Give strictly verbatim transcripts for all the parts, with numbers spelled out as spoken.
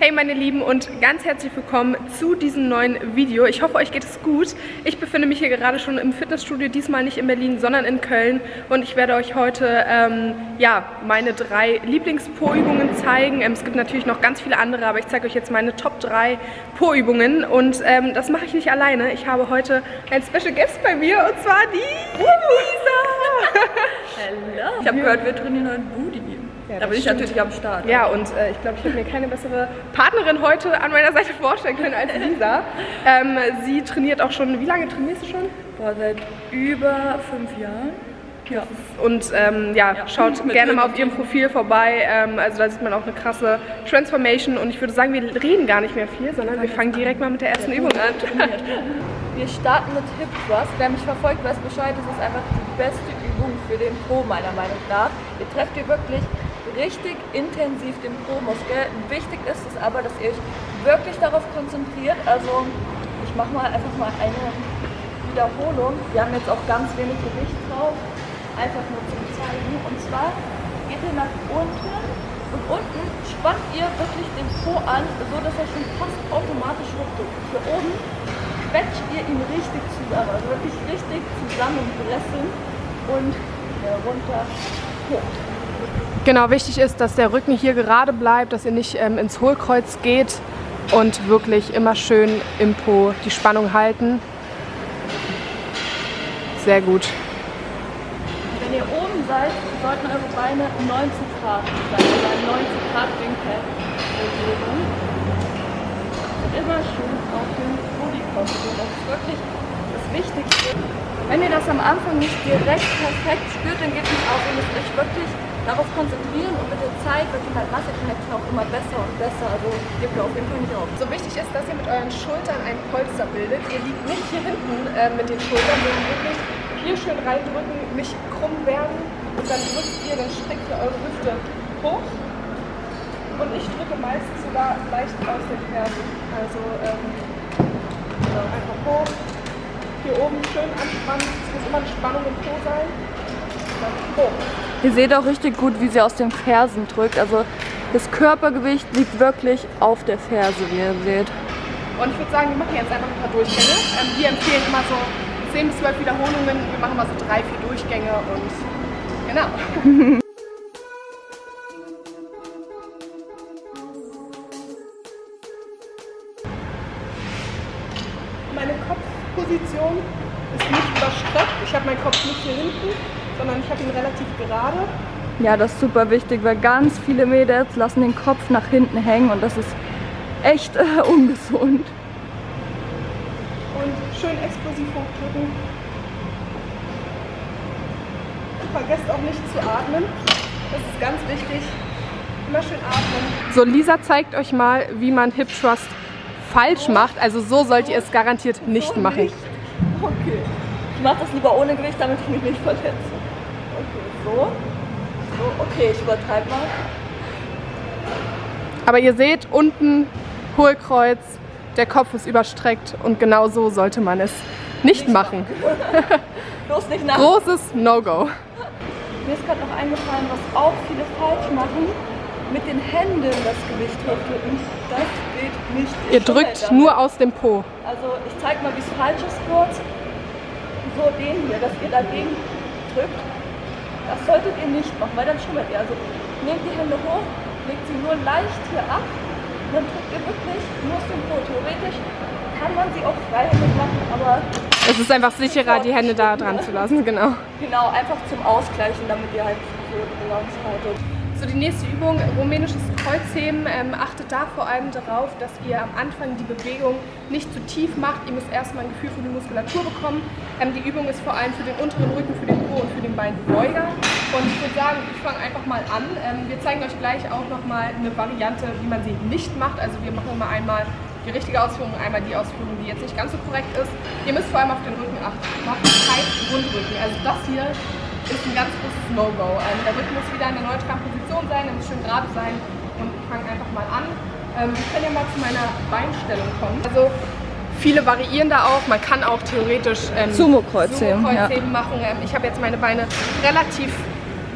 Hey meine Lieben und ganz herzlich willkommen zu diesem neuen Video. Ich hoffe, euch geht es gut. Ich befinde mich hier gerade schon im Fitnessstudio, diesmal nicht in Berlin, sondern in Köln. Und ich werde euch heute ähm, ja, meine drei Lieblings-Po-Übungen zeigen. Ähm, es gibt natürlich noch ganz viele andere, aber ich zeige euch jetzt meine Top drei Po-Übungen. Und ähm, das mache ich nicht alleine. Ich habe heute ein Special Guest bei mir und zwar die Lisa. Hallo. Ich habe gehört, wir trainieren heute Booty. Ja, da bin ich natürlich am Start. Ja, und äh, ich glaube, ich habe mir keine bessere Partnerin heute an meiner Seite vorstellen können als Lisa. ähm, sie trainiert auch schon, wie lange trainierst du schon? Boah, seit über fünf Jahren. Ja. Und ähm, ja, ja, schaut gerne mal auf ihrem Profil vorbei. Ähm, also da sieht man auch eine krasse Transformation. Und ich würde sagen, wir reden gar nicht mehr viel, sondern wir fangen direkt mal mit der ersten ja, Übung an. Wir starten mit HipTrust. Wer mich verfolgt, weiß Bescheid, das ist einfach die beste Übung für den Po meiner Meinung nach. Ihr trefft ihr wirklich richtig intensiv den Po-Muskel. Wichtig ist es aber, dass ihr euch wirklich darauf konzentriert. Also ich mache mal einfach mal eine Wiederholung. Wir haben jetzt auch ganz wenig Gewicht drauf, einfach nur zum Zeigen. Und zwar geht ihr nach unten und unten spannt ihr wirklich den Po an, so dass er schon fast automatisch hochgeht. Hier oben quetscht ihr ihn richtig zusammen, also wirklich richtig zusammenpressen und runter hoch. Genau, wichtig ist, dass der Rücken hier gerade bleibt, dass ihr nicht ähm, ins Hohlkreuz geht und wirklich immer schön im Po die Spannung halten. Sehr gut. Wenn ihr oben seid, sollten eure Beine neunzig Grad sein, oder also neunzig Grad Winkel bewegen. Und immer schön auf den Booty kommen. Das ist wirklich das Wichtigste. Wenn ihr das am Anfang nicht direkt perfekt spürt, dann geht es nicht auf, ihr müsst euch wirklich darauf konzentrieren und mit der Zeit wird die Masse-Connection auch immer besser und besser, also gebt ihr auf jeden Fall nicht auf. So wichtig ist, dass ihr mit euren Schultern ein Polster bildet. Ihr liegt nicht hier hinten äh, mit den Schultern, sondern wirklich hier schön reindrücken, nicht krumm werden und dann drückt ihr, dann streckt ihr eure Hüfte hoch und ich drücke meistens sogar leicht aus den Fersen. Also ähm, so, einfach hoch, hier oben schön anspannen, es muss immer eine Spannung im Po sein. Ihr seht auch richtig gut, wie sie aus den Fersen drückt. Also das Körpergewicht liegt wirklich auf der Ferse, wie ihr seht. Und ich würde sagen, wir machen jetzt einfach ein paar Durchgänge. Ähm, wir empfehlen immer so zehn bis zwölf Wiederholungen. Wir machen mal so drei, vier Durchgänge und genau. Meine Kopfposition ist nicht überstreckt. Ich habe meinen Kopf nicht hier hinten, sondern ich habe ihn relativ gerade. Ja, das ist super wichtig, weil ganz viele Mädels lassen den Kopf nach hinten hängen und das ist echt äh, ungesund. Und schön explosiv hochdrücken. Und vergesst auch nicht zu atmen. Das ist ganz wichtig. Immer schön atmen. So, Lisa zeigt euch mal, wie man Hip Thrust falsch oh. macht. Also so sollt ihr es garantiert nicht so machen. Nicht. Okay. Ich mache das lieber ohne Gewicht, damit ich mich nicht verletze. Okay, so. So, okay, ich übertreibe mal. Aber ihr seht, unten Hohlkreuz, der Kopf ist überstreckt und genau so sollte man es nicht, nicht machen. Bloß nicht nach. Großes No-Go. Mir ist gerade noch eingefallen, was auch viele falsch machen, mit den Händen das Gewicht hochdrücken. Das geht nicht. Ihr drückt nur aus dem Po. Also ich zeige mal, wie es falsch ist kurz. So den hier, dass ihr dagegen drückt, das solltet ihr nicht machen, weil dann schummelt ihr. Also nehmt die Hände hoch, legt sie nur leicht hier ab, dann drückt ihr wirklich nur zum Po. Theoretisch kann man sie auch freihändig machen, aber... Es ist einfach sicherer, die Hände da dran zu lassen, genau. Genau, einfach zum Ausgleichen, damit ihr halt die Balance haltet. So, die nächste Übung, rumänisches Kreuzheben. Ähm, achtet da vor allem darauf, dass ihr am Anfang die Bewegung nicht zu tief macht. Ihr müsst erstmal ein Gefühl für die Muskulatur bekommen. Ähm, die Übung ist vor allem für den unteren Rücken, für den Po und für den Beinbeuger. Und ich würde sagen, ich fange einfach mal an. Ähm, wir zeigen euch gleich auch nochmal eine Variante, wie man sie nicht macht. Also wir machen immer einmal die richtige Ausführung, einmal die Ausführung, die jetzt nicht ganz so korrekt ist. Ihr müsst vor allem auf den Rücken achten. Macht keinen Rundrücken. Also das hier ist ein ganz großes No-Go. Ähm, der Rücken muss wieder in der neutralen Position sein, er muss schön gerade sein und fang einfach mal an. Ähm, ich kann ja mal zu meiner Beinstellung kommen. Also viele variieren da auch, man kann auch theoretisch ähm, Sumo-Kreuzheben Sumo ja. machen. Ähm, ich habe jetzt meine Beine relativ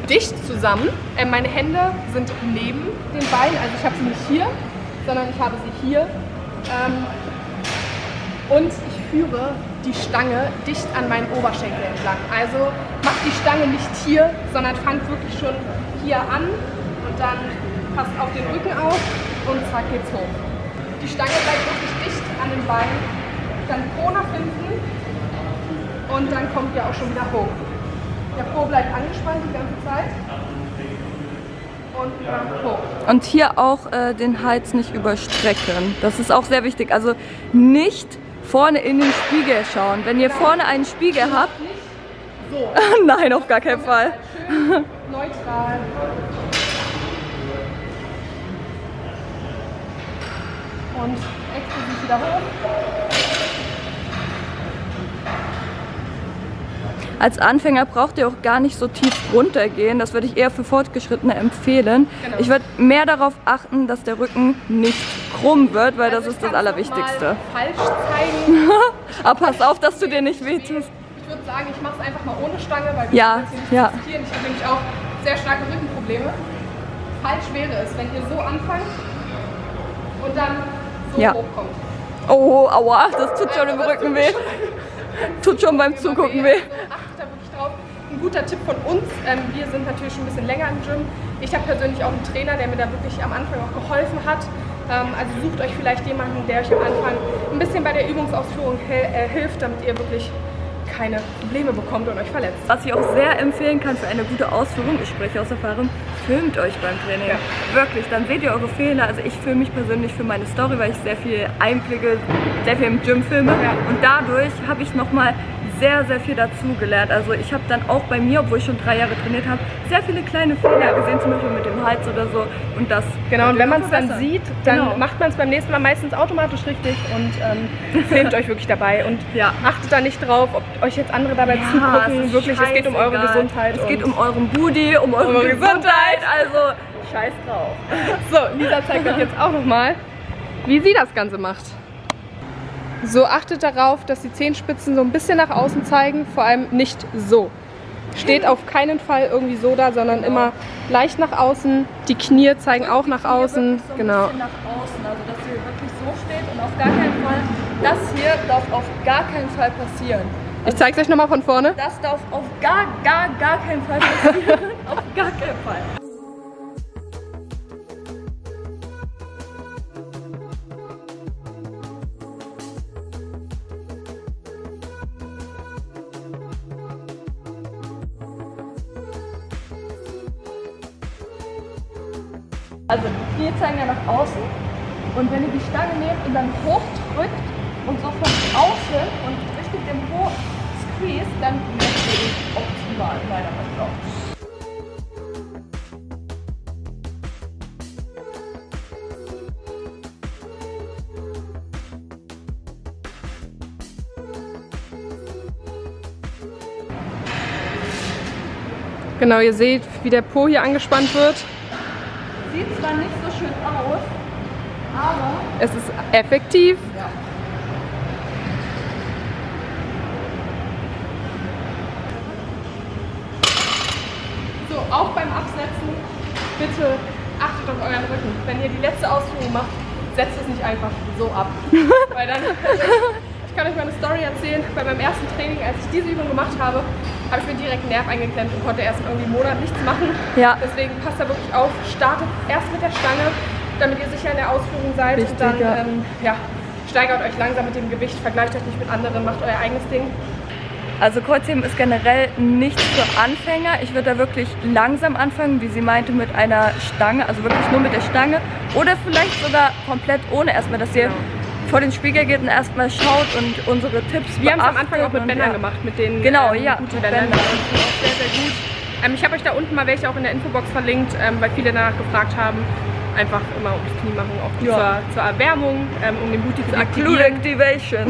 dicht zusammen. Ähm, meine Hände sind neben den Beinen, also ich habe sie nicht hier. sondern ich habe sie hier. Ähm, und ich führe die Stange dicht an meinen Oberschenkel entlang. Also mach die Stange nicht hier, sondern fang wirklich schon hier an und dann passt auf den Rücken auf und zack geht's hoch. Die Stange bleibt wirklich dicht an den Beinen, dann Po nach hinten und dann kommt ihr auch schon wieder hoch. Der Po bleibt angespannt die ganze Zeit und wieder hoch. Und hier auch äh, den Hals nicht überstrecken. Das ist auch sehr wichtig. Also nicht vorne in den Spiegel schauen. Wenn ihr vorne einen Spiegel habt... So. Nein, auf gar keinen Fall. Schön neutral. Und explosiv wieder hoch. Als Anfänger braucht ihr auch gar nicht so tief runtergehen. Das würde ich eher für Fortgeschrittene empfehlen. Genau. Ich würde mehr darauf achten, dass der Rücken nicht krumm wird, weil also das ist das Allerwichtigste. Falsch zeigen. Aber pass auf, dass du dir nicht wehtust. Ich würde sagen, ich mache es einfach mal ohne Stange, weil wir ja, das hier nicht diskutieren. Ja. Ich habe nämlich auch sehr starke Rückenprobleme. Falsch wäre es, wenn ihr so anfangt und dann so ja. hochkommt. Oh, aua, das tut schon also, im Rücken weh. Tut schon beim Zugucken weh. Ein guter Tipp von uns, ähm, wir sind natürlich schon ein bisschen länger im Gym. Ich habe persönlich auch einen Trainer, der mir da wirklich am Anfang auch geholfen hat. Ähm, also sucht euch vielleicht jemanden, der euch am Anfang ein bisschen bei der Übungsausführung hel äh, hilft, damit ihr wirklich keine Probleme bekommt und euch verletzt. Was ich auch sehr empfehlen kann für eine gute Ausführung, ich spreche aus Erfahrung, filmt euch beim Training. Ja. Wirklich, dann seht ihr eure Fehler. Also ich filme mich persönlich für meine Story, weil ich sehr viel Einblicke, sehr viel im Gym filme. Ja. Und dadurch habe ich nochmal sehr, sehr viel dazu gelernt. Also ich habe dann auch bei mir, obwohl ich schon drei Jahre trainiert habe, sehr viele kleine Fehler gesehen, zum Beispiel mit dem Hals oder so. Und das genau, und wenn man es dann sieht, dann genau. macht man es beim nächsten Mal meistens automatisch richtig und ähm, filmt euch wirklich dabei. Und ja. achtet da nicht drauf, ob euch jetzt andere dabei ja, zugucken. Es wirklich, es geht um eure Gesundheit. Es geht um euren Booty, um eure, um eure Gesundheit. Gesundheit. Also scheiß drauf. So, Lisa zeigt euch jetzt auch nochmal, wie sie das Ganze macht. So, achtet darauf, dass die Zehenspitzen so ein bisschen nach außen zeigen, vor allem nicht so. Steht auf keinen Fall irgendwie so da, sondern genau. immer leicht nach außen. Die Knie zeigen und auch nach außen. So genau. Ein bisschen nach außen, also dass ihr wirklich so steht und auf gar keinen Fall, das hier darf auf gar keinen Fall passieren. Also ich zeig's euch nochmal von vorne. Das darf auf gar, gar, gar keinen Fall passieren. Auf gar keinen Fall. Also die Knie zeigen ja nach außen und wenn ihr die Stange nehmt und dann hochdrückt und so von außen und richtig den Po squeeze, dann merkt ihr den optimal meiner Meinung nach. Genau, ihr seht, wie der Po hier angespannt wird. Sieht zwar nicht so schön aus, aber... Es ist effektiv. Ja. So, auch beim Absetzen, bitte achtet auf euren Rücken. Wenn ihr die letzte Ausführung macht, setzt es nicht einfach so ab. Weil dann... Ich kann euch mal eine Story erzählen, bei meinem ersten Training, als ich diese Übung gemacht habe, habe ich mir direkt einen Nerv eingeklemmt und konnte erst irgendwie einen Monat nichts machen. Ja. Deswegen passt da wirklich auf, startet erst mit der Stange, damit ihr sicher in der Ausführung seid. Richtig, und dann ja. Ähm, ja, steigert euch langsam mit dem Gewicht, vergleicht euch nicht mit anderen, macht euer eigenes Ding. Also Kreuzheben ist generell nichts für Anfänger. Ich würde da wirklich langsam anfangen, wie sie meinte, mit einer Stange, also wirklich nur mit der Stange oder vielleicht sogar komplett ohne erstmal, dass ihr... Genau. vor den Spiegel geht und erstmal schaut und unsere Tipps. Wir haben es am Anfang auch mit Bändern ja. gemacht, mit den genau, ähm, ja, mit Bändern. Das ist auch sehr, sehr gut. Ähm, ich habe euch da unten mal welche auch in der Infobox verlinkt, ähm, weil viele danach gefragt haben. Einfach immer ums Knie machen, auch gut ja. zur, zur Erwärmung, ähm, um den Booty zu aktivieren. Glute Activation.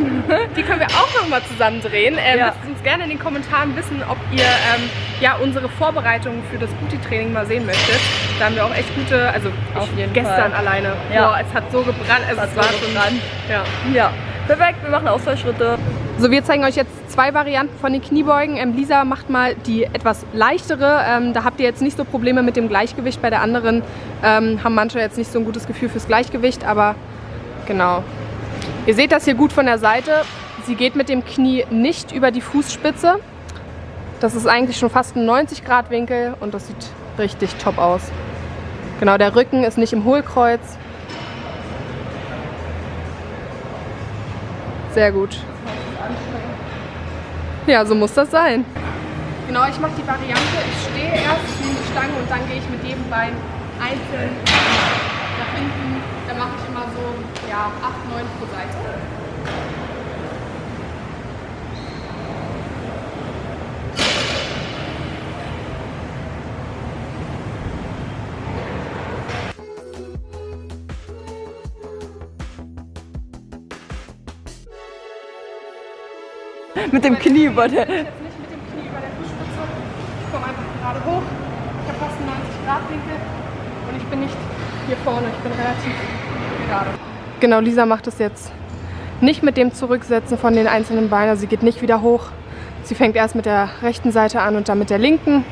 Die können wir auch nochmal zusammen drehen. Ähm, ja. Lasst uns gerne in den Kommentaren wissen, ob ihr ähm, ja, unsere Vorbereitungen für das Booty-Training mal sehen möchtet. Da haben wir auch echt gute, also ich gestern Fall. alleine. Ja. Boah, es hat so gebrannt, also es, es war so gebrannt. schon. Ja. ja, perfekt, wir machen auch zwei Schritte. So, wir zeigen euch jetzt zwei Varianten von den Kniebeugen. Ähm, Lisa macht mal die etwas leichtere. Ähm, da habt ihr jetzt nicht so Probleme mit dem Gleichgewicht. Bei der anderen ähm, haben manche jetzt nicht so ein gutes Gefühl fürs Gleichgewicht, aber genau. Ihr seht das hier gut von der Seite. Sie geht mit dem Knie nicht über die Fußspitze. Das ist eigentlich schon fast ein neunzig Grad Winkel und das sieht richtig top aus. Genau, der Rücken ist nicht im Hohlkreuz. Sehr gut. Ja, so muss das sein. Genau, ich mache die Variante, ich stehe erst, ich nehme die Stange und dann gehe ich mit jedem Bein einzeln nach hinten. Dann mache ich immer so ja, acht, neun pro Seite. Mit dem Knie über der... Ich jetzt nicht mit dem Knie über der Fußspitze. Ich komme einfach gerade hoch. Ich habe fast einen neunzig Grad Winkel. Und ich bin nicht hier vorne. Ich bin relativ gerade. Genau, Lisa macht es jetzt nicht mit dem Zurücksetzen von den einzelnen Beinen. Also sie geht nicht wieder hoch. Sie fängt erst mit der rechten Seite an und dann mit der linken.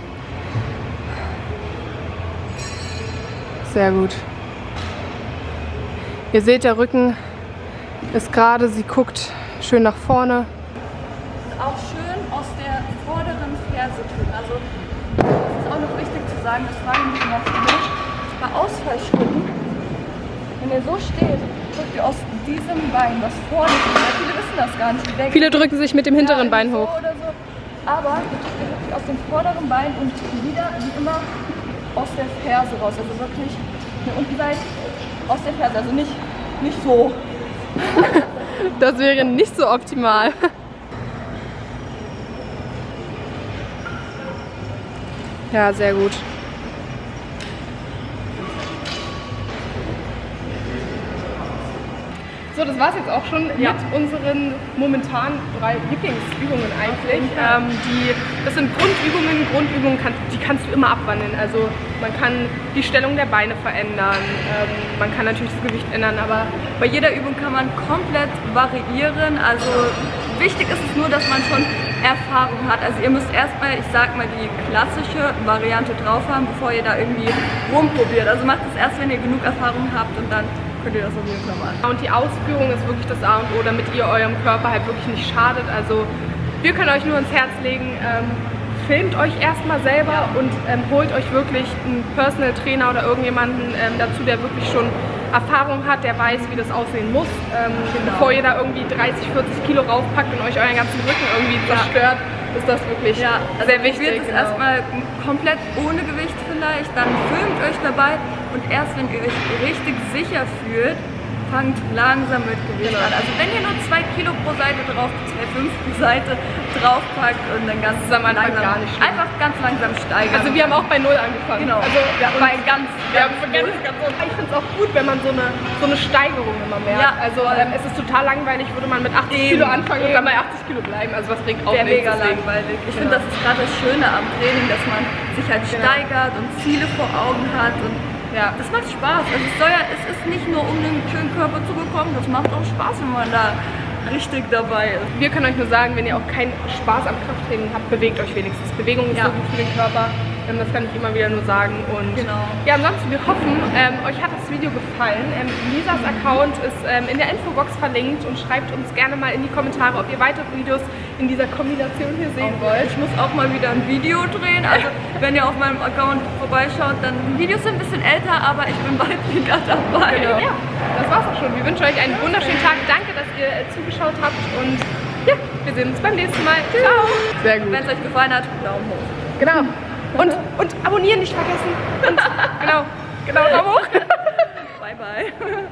Sehr gut. Ihr seht, der Rücken ist gerade. Sie guckt schön nach vorne. Auch schön aus der vorderen Ferse tun. Also das ist auch noch wichtig zu sagen, das fragen wir immer viele. Bei Ausfallschritten, wenn ihr so steht, drückt ihr aus diesem Bein, was vorne ist. Ja, viele wissen das gar nicht. Denken, viele drücken sich mit dem hinteren ja, Bein hoch. So oder so. Aber ihr drückt wirklich aus dem vorderen Bein und wieder wie immer aus der Ferse raus. Also wirklich eine Unterseite aus der Ferse. Also nicht, nicht so. Das wäre nicht so optimal. Ja, sehr gut. So, das war es jetzt auch schon ja. mit unseren momentan drei Lieblingsübungen eigentlich. Ähm, die, das sind Grundübungen. Grundübungen, kann, die kannst du immer abwandeln. Also man kann die Stellung der Beine verändern, ähm, man kann natürlich das Gewicht ändern, aber bei jeder Übung kann man komplett variieren. Also wichtig ist es nur, dass man schon Erfahrung hat. Also ihr müsst erstmal, ich sag mal, die klassische Variante drauf haben, bevor ihr da irgendwie rumprobiert. Also macht es erst, wenn ihr genug Erfahrung habt und dann könnt ihr das auf jeden Fall machen. Und die Ausführung ist wirklich das A und O, damit ihr eurem Körper halt wirklich nicht schadet. Also wir können euch nur ins Herz legen, ähm, filmt euch erstmal selber und ähm, holt euch wirklich einen Personal Trainer oder irgendjemanden ähm, dazu, der wirklich schon Erfahrung hat, der weiß, wie das aussehen muss, ähm, genau. bevor ihr da irgendwie dreißig, vierzig Kilo raufpackt und euch euren ganzen Rücken irgendwie zerstört, ja. ist das wirklich ja. also sehr wichtig. Probiert es genau. erstmal komplett ohne Gewicht vielleicht, dann filmt euch dabei und erst wenn ihr euch richtig sicher fühlt, fangt langsam mit Gewicht genau. an. Also wenn ihr nur zwei Kilo pro Seite drauf, zwei Komma fünf pro Seite draufpackt und dann ganz zusammen langsam, gar nicht einfach ganz langsam steigern. Also wir haben auch bei null angefangen. Genau. Also ja, bei ganz, wir ganz, haben ganz, ganz, ganz Ich finde es auch gut, wenn man so eine, so eine Steigerung immer merkt. Ja. Also ähm, es ist total langweilig, würde man mit achtzig Kilo anfangen Eben. und dann bei achtzig Kilo bleiben. Also was bringt auch nichts. Mega langweilig. Ich genau. finde, das ist gerade das Schöne am Training, dass man sich halt genau. steigert und Ziele vor Augen hat. Und Ja. das macht Spaß. Also es, soll ja, es ist nicht nur um den schönen Körper zu bekommen, das macht auch Spaß, wenn man da richtig dabei ist. Wir können euch nur sagen, wenn ihr auch keinen Spaß am Krafttraining habt, bewegt euch wenigstens. Bewegung ist ja. so gut für den Körper, das kann ich immer wieder nur sagen. Und genau. ja, ansonsten, wir hoffen, ähm, euch hat das Video gefallen. Ähm, Lisas Account ist ähm, in der Infobox verlinkt und schreibt uns gerne mal in die Kommentare, ob ihr weitere Videos in dieser Kombination hier sehen okay. wollt. Ich muss auch mal wieder ein Video drehen. Also wenn ihr auf meinem Account vorbeischaut, dann Videos sind ein bisschen älter, aber ich bin bald wieder dabei. Genau. Ja, das war's auch schon. Wir wünschen euch einen wunderschönen Tag. Danke, dass ihr äh, zugeschaut habt und ja, wir sehen uns beim nächsten Mal. Tschüss. Ciao. Sehr gut. Wenn es euch gefallen hat, Daumen hoch. Genau. Und, und abonnieren nicht vergessen. Und, genau, genau, Daumen hoch. Bye, bye.